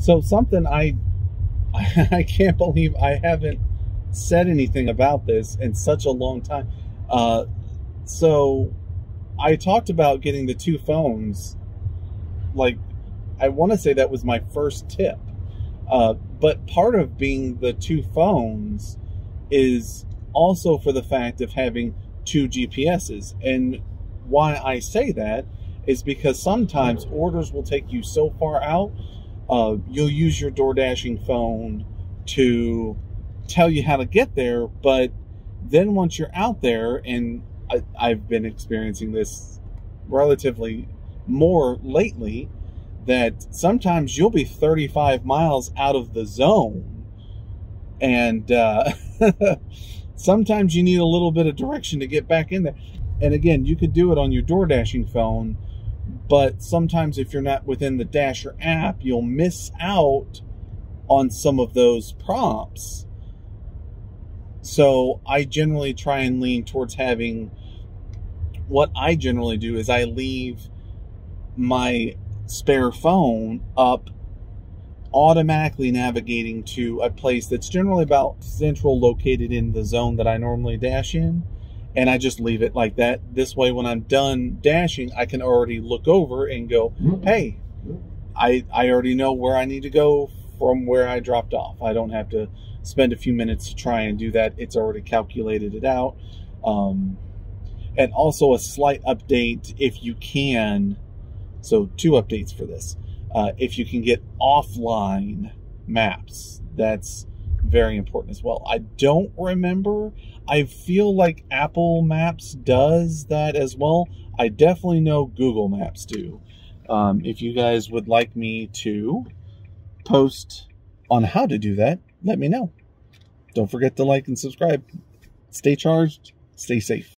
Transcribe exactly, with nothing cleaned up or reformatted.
So something I I can't believe I haven't said anything about this in such a long time. Uh, so I talked about getting the two phones. Like, I want to say that was my first tip. Uh, but part of being the two phones is also for the fact of having two G P S's. And why I say that is because sometimes orders will take you so far out, uh, you'll use your DoorDashing phone to tell you how to get there. But then once you're out there, and I, I've been experiencing this relatively more lately, that sometimes you'll be thirty-five miles out of the zone, and uh, sometimes you need a little bit of direction to get back in there. And again, you could do it on your DoorDashing phone, but sometimes if you're not within the Dasher app, you'll miss out on some of those prompts. So I generally try and lean towards having, what I generally do is I leave my spare phone up, automatically navigating to a place that's generally about central located in the zone that I normally dash in, and I just leave it like that. This way, when I'm done dashing, I can already look over and go, hey, I, I already know where I need to go from where I dropped off. I don't have to spend a few minutes to try and do that. It's already calculated it out. Um, and also a slight update if you can. So two updates for this. Uh, if you can get offline maps, that's very important as well. I don't remember. I feel like Apple Maps does that as well. I definitely know Google Maps do. Um, if you guys would like me to post on how to do that, let me know. Don't forget to like and subscribe. Stay charged. Stay safe.